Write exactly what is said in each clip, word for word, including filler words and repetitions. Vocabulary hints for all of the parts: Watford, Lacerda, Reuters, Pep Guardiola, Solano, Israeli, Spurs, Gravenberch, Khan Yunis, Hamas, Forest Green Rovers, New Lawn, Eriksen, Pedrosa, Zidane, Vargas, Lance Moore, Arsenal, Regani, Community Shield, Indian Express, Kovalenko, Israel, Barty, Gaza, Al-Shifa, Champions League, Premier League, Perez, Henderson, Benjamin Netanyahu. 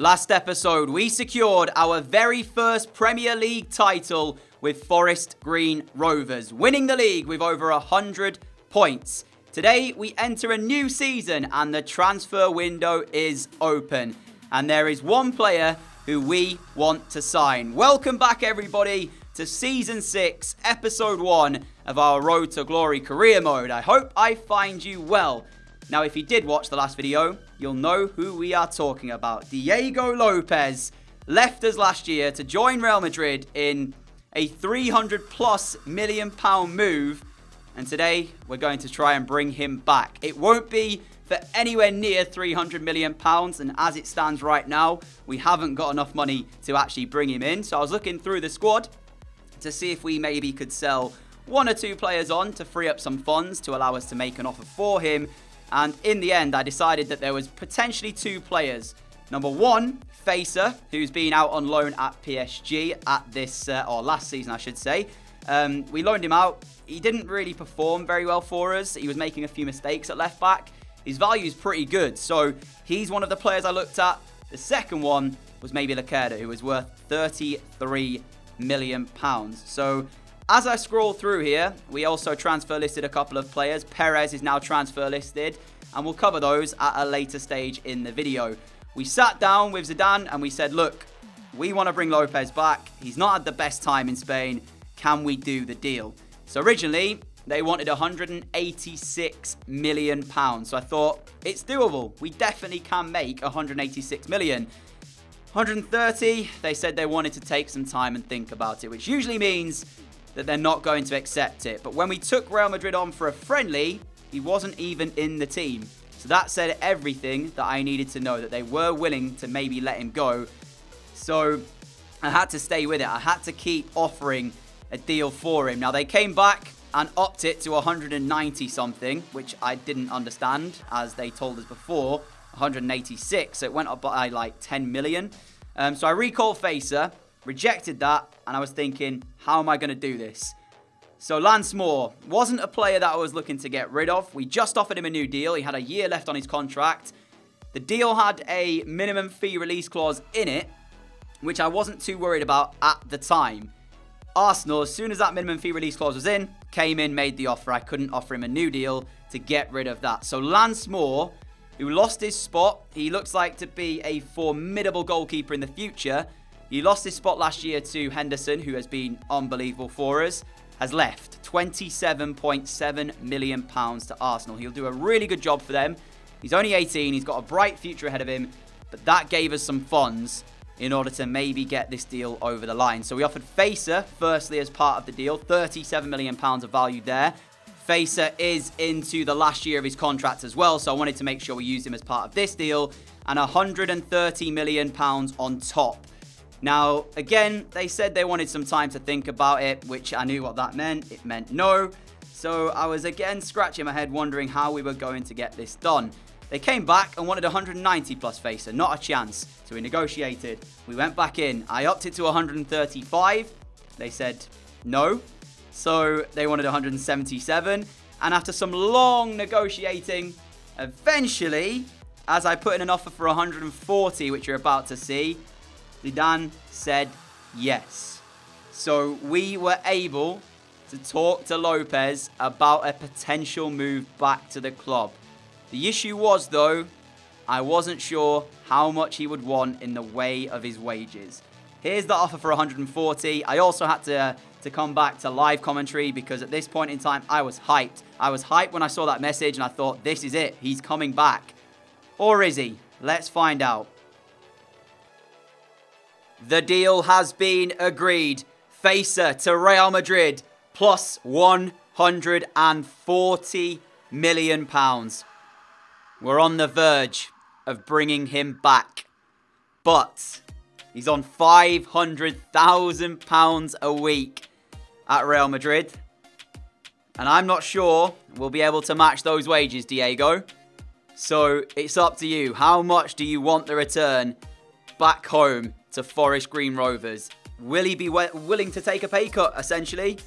Last episode, we secured our very first Premier League title with Forest Green Rovers, winning the league with over one hundred points. Today, we enter a new season and the transfer window is open. And there is one player who we want to sign. Welcome back, everybody, to Season six, Episode one of our Road to Glory career mode. I hope I find you well. Now, if you did watch the last video, you'll know who we are talking about. Diego Lopez left us last year to join Real Madrid in a three hundred plus million pound move. And today, we're going to try and bring him back. It won't be for anywhere near three hundred million pounds. And as it stands right now, we haven't got enough money to actually bring him in. So I was looking through the squad to see if we maybe could sell one or two players on to free up some funds to allow us to make an offer for him. And in the end, I decided that there was potentially two players. Number one, Facer, who's been out on loan at P S G at this, uh, or last season, I should say. Um, we loaned him out. He didn't really perform very well for us. He was making a few mistakes at left back. His value is pretty good. So he's one of the players I looked at. The second one was maybe Lacerda, who was worth thirty-three million pounds. So as I scroll through here, we also transfer listed a couple of players. Perez is now transfer listed, and we'll cover those at a later stage in the video. We sat down with Zidane and we said, look, we want to bring Lopez back. He's not had the best time in Spain. Can we do the deal? So originally, they wanted one hundred eighty-six million pounds. So I thought, it's doable. We definitely can make one hundred eighty-six million. one hundred thirty, they said they wanted to take some time and think about it, which usually means that they're not going to accept it. But when we took Real Madrid on for a friendly, he wasn't even in the team. So that said everything that I needed to know, that they were willing to maybe let him go. So I had to stay with it. I had to keep offering a deal for him. Now, they came back and upped it to one hundred ninety something, which I didn't understand, as they told us before, one hundred eighty-six. So it went up by like ten million. Um, so I recalled Facer, rejected that, and I was thinking, how am I going to do this? So Lance Moore wasn't a player that I was looking to get rid of. We just offered him a new deal. He had a year left on his contract. The deal had a minimum fee release clause in it, which I wasn't too worried about at the time. Arsenal, as soon as that minimum fee release clause was in, came in, made the offer. I couldn't offer him a new deal to get rid of that. So Lance Moore, who lost his spot, he looks like to be a formidable goalkeeper in the future. He lost his spot last year to Henderson, who has been unbelievable for us, has left twenty-seven point seven million pounds to Arsenal. He'll do a really good job for them. He's only eighteen. He's got a bright future ahead of him, but that gave us some funds in order to maybe get this deal over the line. So we offered Facer, firstly, as part of the deal, thirty-seven million pounds of value there. Facer is into the last year of his contract as well, so I wanted to make sure we used him as part of this deal, and one hundred thirty million pounds on top. Now, again, they said they wanted some time to think about it, which I knew what that meant. It meant no. So I was again scratching my head, wondering how we were going to get this done. They came back and wanted one hundred ninety plus Facer, not a chance. So we negotiated. We went back in. I upped it to one hundred thirty-five. They said no. So they wanted one hundred seventy-seven. And after some long negotiating, eventually, as I put in an offer for one hundred forty, which you're about to see, Zidane said yes. So we were able to talk to Lopez about a potential move back to the club. The issue was, though, I wasn't sure how much he would want in the way of his wages. Here's the offer for one hundred forty. I also had to, to come back to live commentary because at this point in time, I was hyped. I was hyped when I saw that message and I thought, this is it. He's coming back. Or is he? Let's find out. The deal has been agreed. Facer to Real Madrid, plus one hundred forty million pounds. We're on the verge of bringing him back. But he's on five hundred thousand pounds a week at Real Madrid. And I'm not sure we'll be able to match those wages, Diego. So it's up to you. How much do you want the return back home to Forest Green Rovers? Will he be willing to take a pay cut, essentially?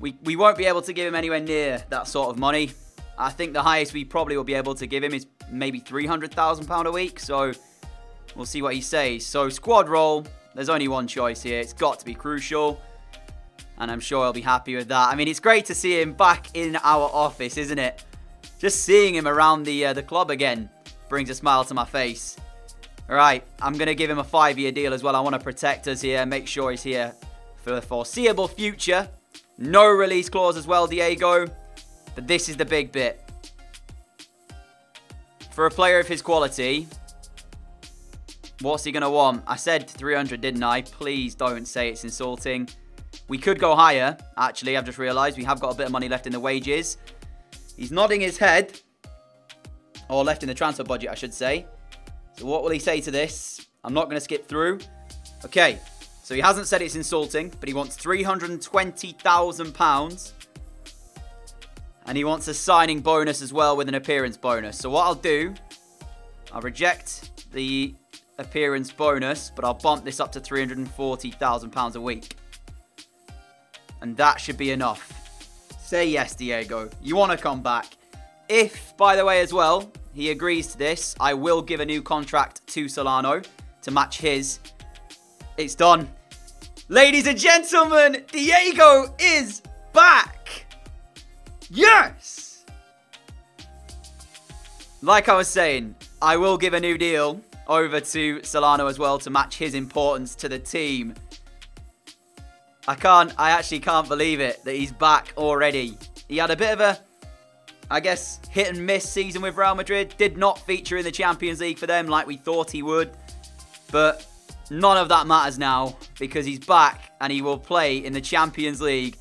We, we won't be able to give him anywhere near that sort of money. I think the highest we probably will be able to give him is maybe three hundred thousand pounds a week. So We'll see what he says. So squad roll, there's only one choice here. It's got to be crucial. And I'm sure he'll be happy with that. I mean, it's great to see him back in our office, isn't it? Just seeing him around the, uh, the club again brings a smile to my face. All right, I'm going to give him a five-year deal as well. I want to protect us here, make sure he's here for the foreseeable future. No release clause as well, Diego. But this is the big bit. For a player of his quality, what's he going to want? I said three hundred, didn't I? Please don't say it's insulting. We could go higher, actually. I've just realised we have got a bit of money left in the wages. He's nodding his head. Or left in the transfer budget, I should say. So what will he say to this? I'm not going to skip through. Okay, so he hasn't said it's insulting, but he wants three hundred and twenty thousand pounds. And he wants a signing bonus as well with an appearance bonus. So what I'll do, I'll reject the appearance bonus, but I'll bump this up to three hundred and forty thousand pounds a week. And that should be enough. Say yes, Diego. You want to come back. If, by the way, as well, he agrees to this, I will give a new contract to Solano to match his. It's done. Ladies and gentlemen, Diego is back. Yes! Like I was saying, I will give a new deal over to Solano as well to match his importance to the team. I can't, I actually can't believe it that he's back already. He had a bit of a, I guess, hit and miss season with Real Madrid. Did not feature in the Champions League for them like we thought he would. But none of that matters now because he's back and he will play in the Champions League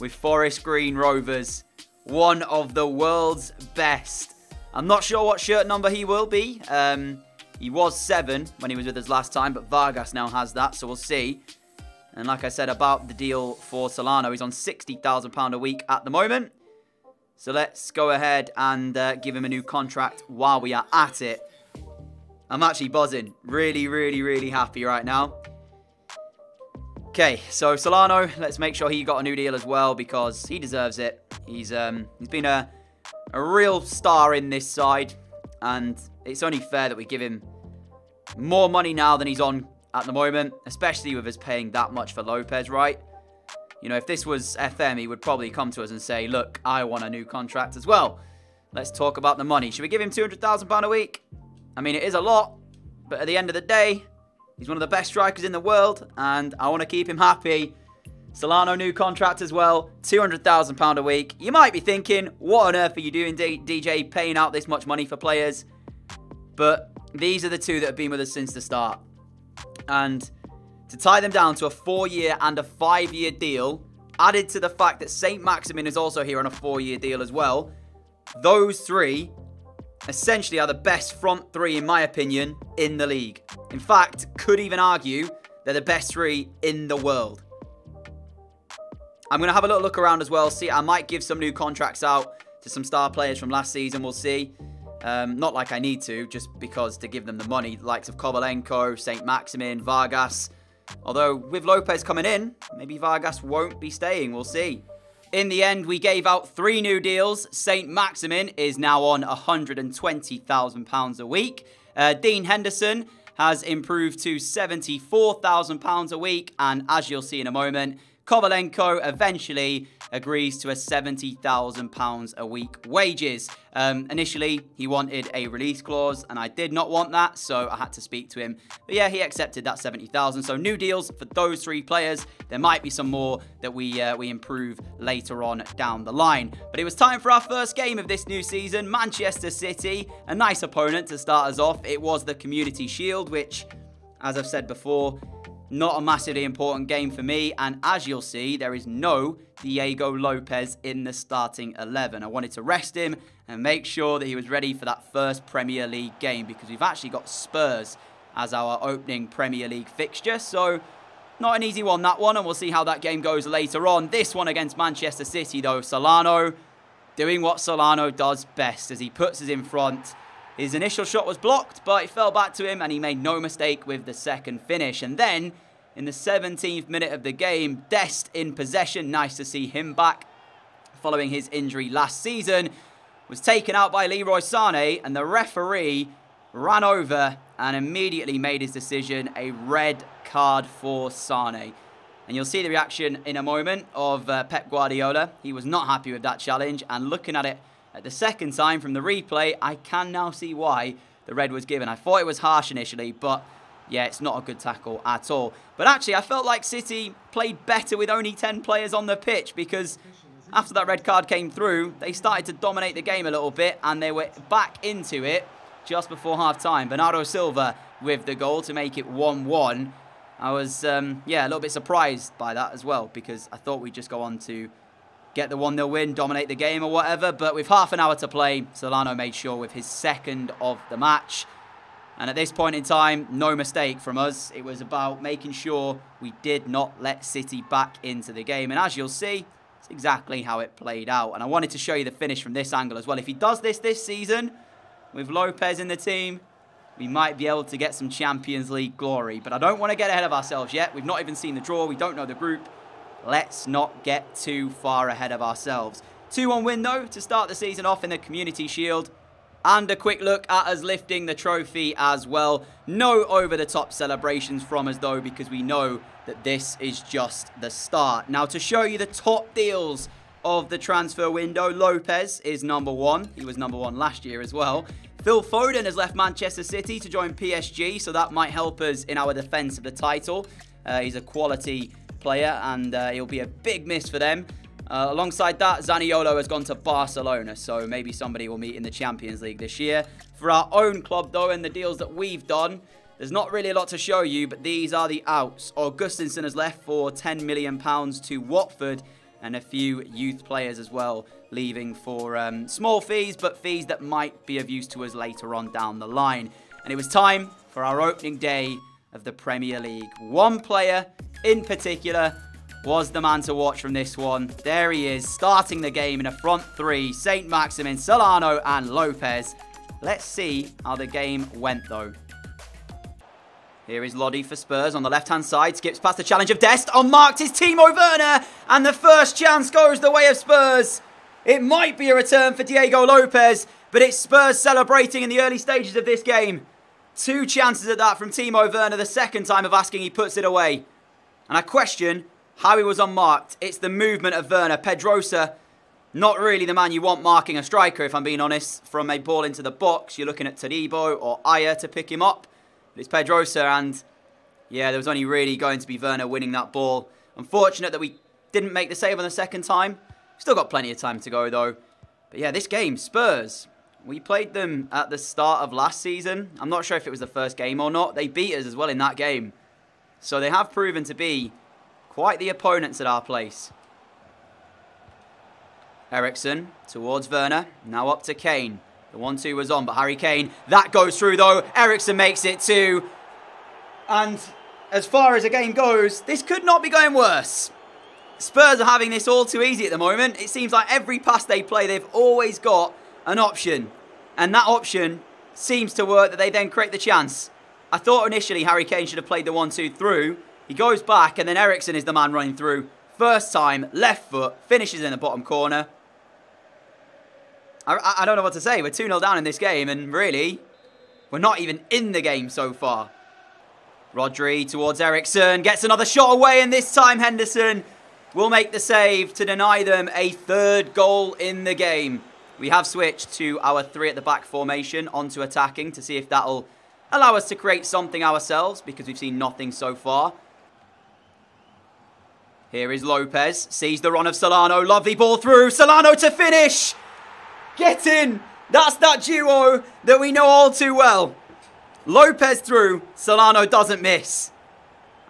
with Forest Green Rovers, one of the world's best. I'm not sure what shirt number he will be. Um, he was seven when he was with us last time, but Vargas now has that, so we'll see. And like I said about the deal for Solano, he's on sixty thousand pounds a week at the moment. So let's go ahead and uh, give him a new contract while we are at it. I'm actually buzzing. Really, really, really happy right now. Okay, so Solano, let's make sure he got a new deal as well because he deserves it. He's um, he's been a, a real star in this side. And it's only fair that we give him more money now than he's on at the moment, especially with us paying that much for Lopez, right? You know, if this was F M, he would probably come to us and say, look, I want a new contract as well. Let's talk about the money. Should we give him two hundred thousand pounds a week? I mean, it is a lot, but at the end of the day, he's one of the best strikers in the world, and I want to keep him happy. Solano, new contract as well, two hundred thousand pounds a week. You might be thinking, what on earth are you doing, D J, paying out this much money for players? But these are the two that have been with us since the start. And to tie them down to a four-year and a five-year deal, added to the fact that Saint-Maximin is also here on a four-year deal as well, those three essentially are the best front three, in my opinion, in the league. In fact, could even argue they're the best three in the world. I'm going to have a little look around as well. See, I might give some new contracts out to some star players from last season. We'll see. Um, not like I need to, just because to give them the money. The likes of Kovalenko, Saint-Maximin, Vargas. Although, with Lopez coming in, maybe Vargas won't be staying. We'll see. In the end, we gave out three new deals. Saint-Maximin is now on one hundred and twenty thousand pounds a week. Uh, Dean Henderson has improved to seventy-four thousand pounds a week. And as you'll see in a moment, Kovalenko eventually agrees to a seventy thousand pounds a week wages. Um, initially, he wanted a release clause, and I did not want that, so I had to speak to him. But yeah, he accepted that seventy thousand. So new deals for those three players. There might be some more that we uh, we improve later on down the line. But it was time for our first game of this new season, Manchester City. A nice opponent to start us off. It was the Community Shield, which, as I've said before, not a massively important game for me, and as you'll see, there is no Diego Lopez in the starting eleven. I wanted to rest him and make sure that he was ready for that first Premier League game because we've actually got Spurs as our opening Premier League fixture, so not an easy one, that one, and we'll see how that game goes later on. This one against Manchester City, though, Solano doing what Solano does best as he puts us in front. His initial shot was blocked, but it fell back to him, and he made no mistake with the second finish. And then, in the seventeenth minute of the game, Dest in possession. Nice to see him back following his injury last season. Was taken out by Leroy Sane, and the referee ran over and immediately made his decision, a red card for Sane. And you'll see the reaction in a moment of uh, Pep Guardiola. He was not happy with that challenge, and looking at it at the second time from the replay, I can now see why the red was given. I thought it was harsh initially, but yeah, it's not a good tackle at all. But actually, I felt like City played better with only ten players on the pitch, because after that red card came through, they started to dominate the game a little bit, and they were back into it just before half-time. Bernardo Silva with the goal to make it one one. I was, um, yeah, a little bit surprised by that as well, because I thought we'd just go on to get the one nil win, dominate the game or whatever. But with half an hour to play, Solano made sure with his second of the match. And at this point in time, no mistake from us. It was about making sure we did not let City back into the game. And as you'll see, it's exactly how it played out. And I wanted to show you the finish from this angle as well. If he does this this season, with Lopez in the team, we might be able to get some Champions League glory. But I don't want to get ahead of ourselves yet. We've not even seen the draw. We don't know the group. Let's not get too far ahead of ourselves. two one win, though, to start the season off in the Community Shield. And a quick look at us lifting the trophy as well. No over-the-top celebrations from us, though, because we know that this is just the start. Now, to show you the top deals of the transfer window, Lopez is number one. He was number one last year as well. Phil Foden has left Manchester City to join P S G, so that might help us in our defence of the title. Uh, he's a quality player, and uh, he'll be a big miss for them. Uh, alongside that, Zaniolo has gone to Barcelona, so maybe somebody will meet in the Champions League this year. For our own club, though, and the deals that we've done, there's not really a lot to show you, but these are the outs. Augustinsson has left for ten million pounds to Watford, and a few youth players as well, leaving for um, small fees, but fees that might be of use to us later on down the line. And it was time for our opening day of the Premier League. One player in particular was the man to watch from this one. There he is, starting the game in a front three. Saint-Maximin, Solano and Lopez. Let's see how the game went, though. Here is Lodi for Spurs on the left-hand side. Skips past the challenge of Dest. Unmarked is Timo Werner. And the first chance goes the way of Spurs. It might be a return for Diego Lopez, but it's Spurs celebrating in the early stages of this game. Two chances at that from Timo Werner. The second time of asking, he puts it away. And I question how he was unmarked. It's the movement of Werner. Pedrosa, not really the man you want marking a striker, if I'm being honest. From a ball into the box, you're looking at Tadibo or Ayer to pick him up. But it's Pedrosa, and yeah, there was only really going to be Werner winning that ball. Unfortunate that we didn't make the save on the second time. Still got plenty of time to go, though. But yeah, this game, Spurs, we played them at the start of last season. I'm not sure if it was the first game or not. They beat us as well in that game. So they have proven to be quite the opponents at our place. Eriksen towards Werner. Now up to Kane. The one two was on, but Harry Kane, that goes through though. Eriksen makes it two. And as far as the game goes, this could not be going worse. Spurs are having this all too easy at the moment. It seems like every pass they play, they've always got an option. And that option seems to work, that they then create the chance. I thought initially Harry Kane should have played the one two through. He goes back, and then Eriksen is the man running through. First time, left foot, finishes in the bottom corner. I, I don't know what to say. We're two nil down in this game, and really, we're not even in the game so far. Rodri towards Eriksen, gets another shot away, and this time Henderson will make the save to deny them a third goal in the game. We have switched to our three-at-the-back formation, onto attacking, to see if that'll allow us to create something ourselves, because we've seen nothing so far. Here is Lopez. Sees the run of Solano. Lovely ball through. Solano to finish. Get in. That's that duo that we know all too well. Lopez through. Solano doesn't miss.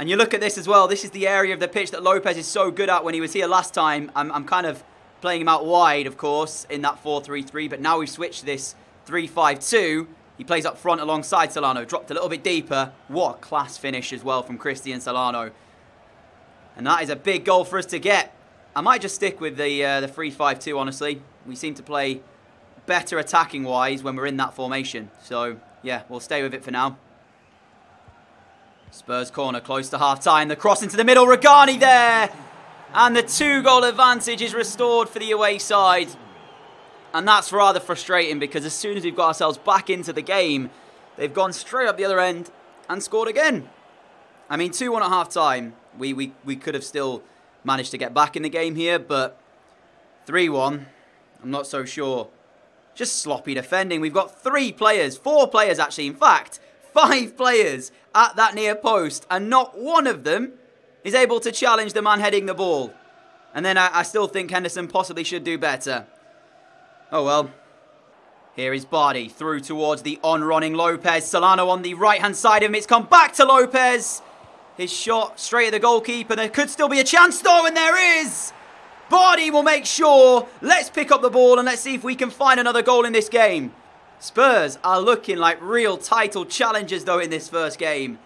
And you look at this as well. This is the area of the pitch that Lopez is so good at when he was here last time. I'm, I'm kind of playing him out wide, of course, in that four three three. But now we've switched to this three five two. He plays up front alongside Solano. Dropped a little bit deeper. What a class finish as well from Cristian Solano. And that is a big goal for us to get. I might just stick with the uh, the three five two, honestly. We seem to play better attacking-wise when we're in that formation. So, yeah, we'll stay with it for now. Spurs corner close to half-time. The cross into the middle. Regani there. And the two-goal advantage is restored for the away side. And that's rather frustrating, because as soon as we've got ourselves back into the game, They've gone straight up the other end and scored again. I mean, two one at half-time. We, we, we could have still managed to get back in the game here, but three one, I'm not so sure. Just sloppy defending. We've got three players, four players actually, in fact, five players at that near post, and not one of them is able to challenge the man heading the ball. And then I, I still think Henderson possibly should do better. Oh well. Here is Barty through towards the on-running Lopez. Solano on the right-hand side of him. It's come back to Lopez. His shot straight at the goalkeeper. There could still be a chance though, and there is. Barty will make sure. Let's pick up the ball and let's see if we can find another goal in this game. Spurs are looking like real title challengers though in this first game.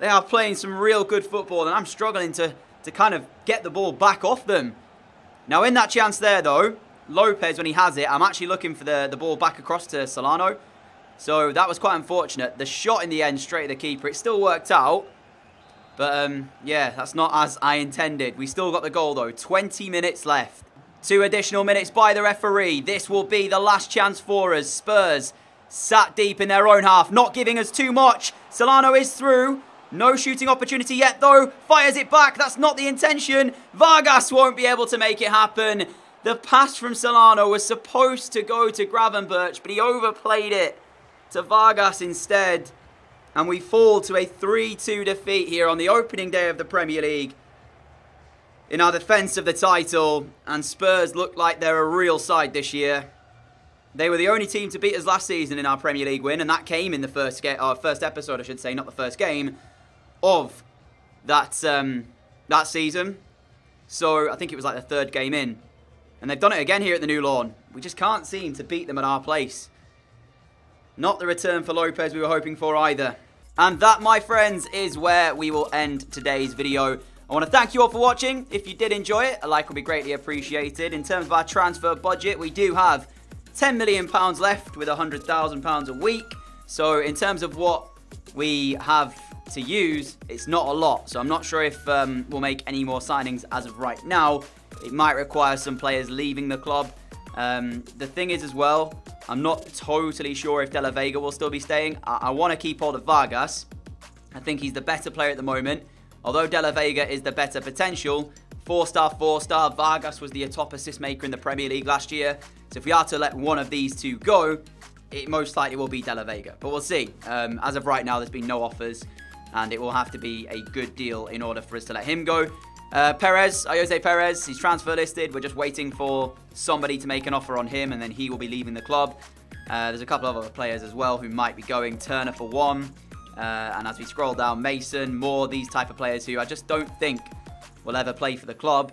They are playing some real good football, and I'm struggling to, to kind of get the ball back off them. Now in that chance there though, Lopez, when he has it, I'm actually looking for the, the ball back across to Solano. So that was quite unfortunate. The shot in the end straight at the keeper. It still worked out. But, um, yeah, that's not as I intended. We still got the goal, though. twenty minutes left. Two additional minutes by the referee. This will be the last chance for us. Spurs sat deep in their own half, not giving us too much. Solano is through. No shooting opportunity yet, though. Fires it back. That's not the intention. Vargas won't be able to make it happen. The pass from Solano was supposed to go to Gravenberch, but he overplayed it to Vargas instead. And we fall to a three two defeat here on the opening day of the Premier League in our defence of the title. And Spurs look like they're a real side this year. They were the only team to beat us last season in our Premier League win, and that came in the first game, or first episode, I should say, not the first game, of that, um, that season. So I think it was like the third game in. And they've done it again here at the new lawn. We just can't seem to beat them at our place. Not the return for Lopez we were hoping for either. And that, my friends, is where we will end today's video. I want to thank you all for watching. If you did enjoy it, a like will be greatly appreciated. In terms of our transfer budget, we do have ten million pounds left with one hundred thousand pounds a week. So in terms of what we have to use, it's not a lot. So I'm not sure if um, we'll make any more signings as of right now. It might require some players leaving the club. Um, the thing is as well, I'm not totally sure if De La Vega will still be staying. I, I want to keep hold of Vargas. I think he's the better player at the moment. Although De La Vega is the better potential, four-star, four-star, Vargas was the top assist maker in the Premier League last year. So if we are to let one of these two go, it most likely will be De La Vega. But we'll see. Um, as of right now, there's been no offers, and it will have to be a good deal in order for us to let him go. Uh, Perez, Jose Perez, he's transfer listed. We're just waiting for somebody to make an offer on him, and then he will be leaving the club. Uh, there's a couple of other players as well who might be going. Turner for one. Uh, and as we scroll down, Mason, Moore, these type of players who I just don't think will ever play for the club,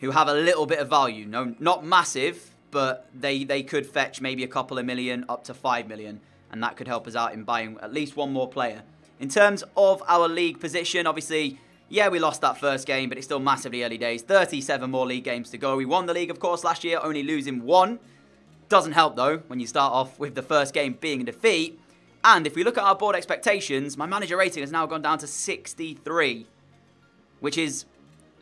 who have a little bit of value. No, not massive, but they, they could fetch maybe a couple of million, up to five million. And that could help us out in buying at least one more player. In terms of our league position, obviously, yeah, we lost that first game, but it's still massively early days. thirty-seven more league games to go. We won the league, of course, last year, only losing one. Doesn't help, though, when you start off with the first game being a defeat. And if we look at our board expectations, my manager rating has now gone down to sixty-three, which is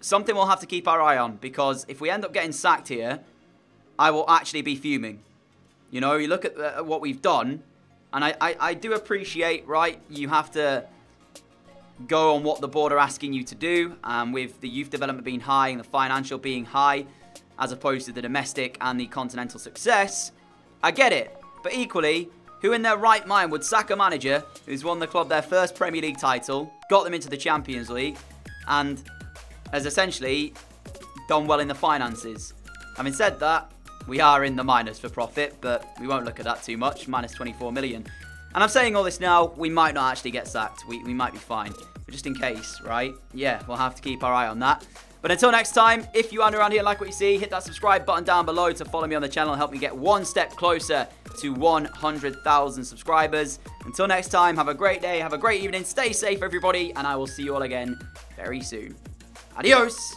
something we'll have to keep our eye on, because if we end up getting sacked here, I will actually be fuming. You know, you look at uh, what we've done, and I, I, I do appreciate, right, you have to go on what the board are asking you to do, um, with the youth development being high and the financial being high as opposed to the domestic and the continental success. I get it, but equally, who in their right mind would sack a manager who's won the club their first Premier League title, got them into the Champions League, and has essentially done well in the finances? Having said that, we are in the minus for profit, but we won't look at that too much, minus twenty-four million. And I'm saying all this now, we might not actually get sacked. We, we might be fine. But just in case, right? Yeah, we'll have to keep our eye on that. But until next time, if you are around here and like what you see, hit that subscribe button down below to follow me on the channel and help me get one step closer to one hundred thousand subscribers. Until next time, have a great day, have a great evening, stay safe everybody, and I will see you all again very soon. Adios!